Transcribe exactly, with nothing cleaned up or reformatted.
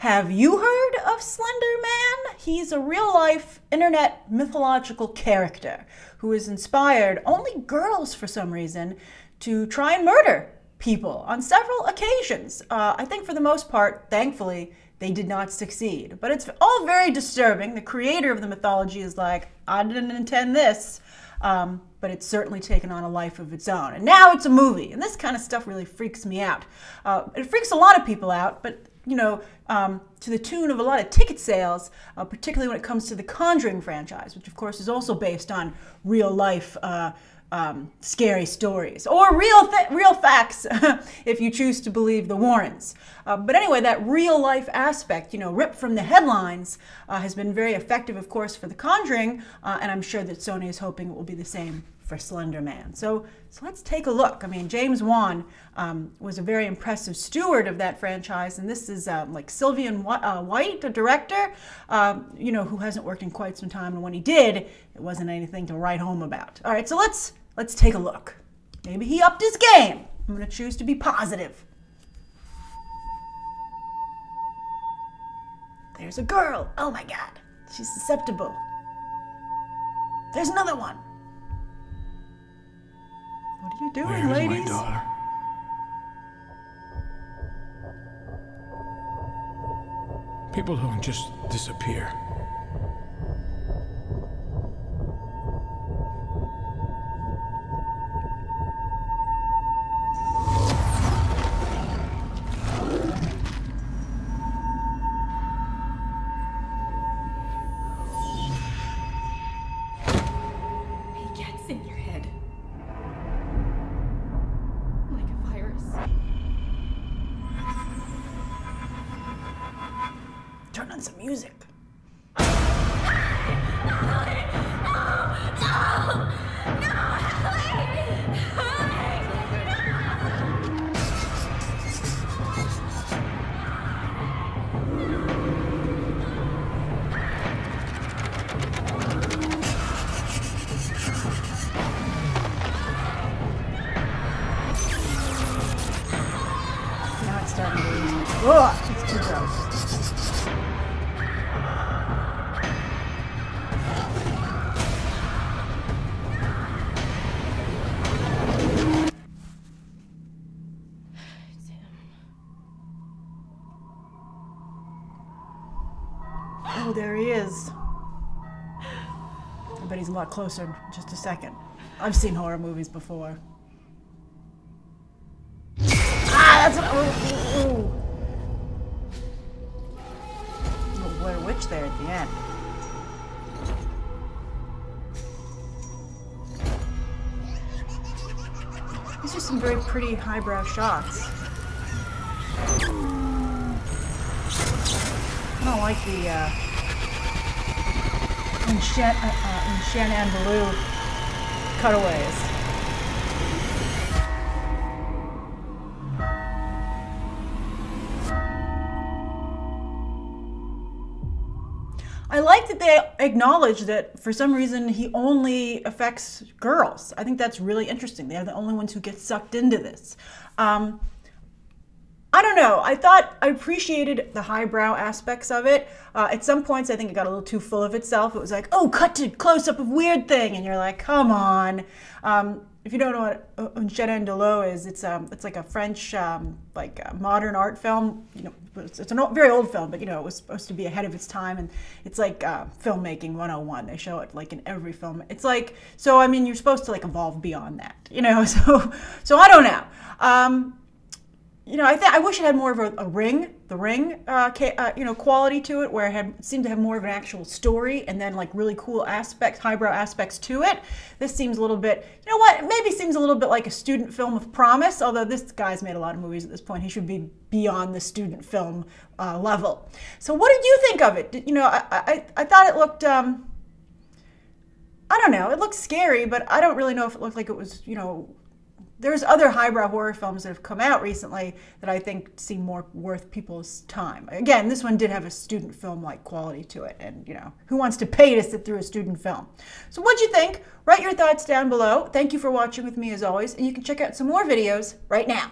Have you heard of Slender Man? He's a real-life internet mythological character who has inspired only girls for some reason to try and murder people on several occasions. Uh, I think for the most part, thankfully, they did not succeed. But it's all very disturbing. The creator of the mythology is like, I didn't intend this. Um, but it's certainly taken on a life of its own. And now it's a movie. And this kind of stuff really freaks me out. Uh, it freaks a lot of people out, but you know, um, to the tune of a lot of ticket sales, uh, particularly when it comes to the Conjuring franchise, which of course is also based on real life uh, um, scary stories, or real, real facts, if you choose to believe the Warrens. Uh, but anyway, that real life aspect, you know, ripped from the headlines, uh, has been very effective, of course, for the Conjuring, uh, and I'm sure that Sony is hoping it will be the same for Slender Man. So, so let's take a look. I mean, James Wan um, was a very impressive steward of that franchise, and this is um, like Sylvian White, a director, um, you know, who hasn't worked in quite some time, and when he did, it wasn't anything to write home about. All right, so let's, let's take a look. Maybe he upped his game. I'm gonna choose to be positive. There's a girl, oh my God, she's susceptible. There's another one. What are you doing, Where ladies? Is my daughter? People don't just disappear. Turn on some music. No, no, no, no, no. Now it's starting to lose me. Ugh, it's too gross. Oh, there he is. I bet he's a lot closer in just a second. I've seen horror movies before. Ah, that's what. Ooh, ooh. Little Blair Witch there at the end. These are some very pretty highbrow shots. I don't like the uh, Un Chien uh, uh, Un Chien Andalou cutaways. I like that they acknowledge that for some reason he only affects girls. I think that's really interesting. They're the only ones who get sucked into this. Um, I don't know. I thought I appreciated the highbrow aspects of it. Uh, at some points, I think it got a little too full of itself. It was like, oh, cut to close-up of weird thing, and you're like, come on. Um, if you don't know what Un Chien Andalou is, it's um, it's like a French um, like uh, modern art film. You know, it's, it's an old, very old film, but you know, it was supposed to be ahead of its time, and it's like uh, filmmaking one oh one. They show it like in every film. It's like, so I mean, you're supposed to like evolve beyond that, you know. So, so I don't know. Um, You know, I, th I wish it had more of a, a ring, the ring, uh, uh, you know, quality to it, where it, had, it seemed to have more of an actual story and then like really cool aspects, highbrow aspects to it. This seems a little bit, you know what, it maybe seems a little bit like a student film of promise, although this guy's made a lot of movies at this point. He should be beyond the student film uh, level. So what did you think of it? Did, you know, I, I, I thought it looked, um, I don't know, it looked scary, but I don't really know if it looked like it was, you know, there's other highbrow horror films that have come out recently that I think seem more worth people's time. Again, this one did have a student film-like quality to it, and you know, who wants to pay to sit through a student film? So what'd you think? Write your thoughts down below. Thank you for watching with me as always, and you can check out some more videos right now.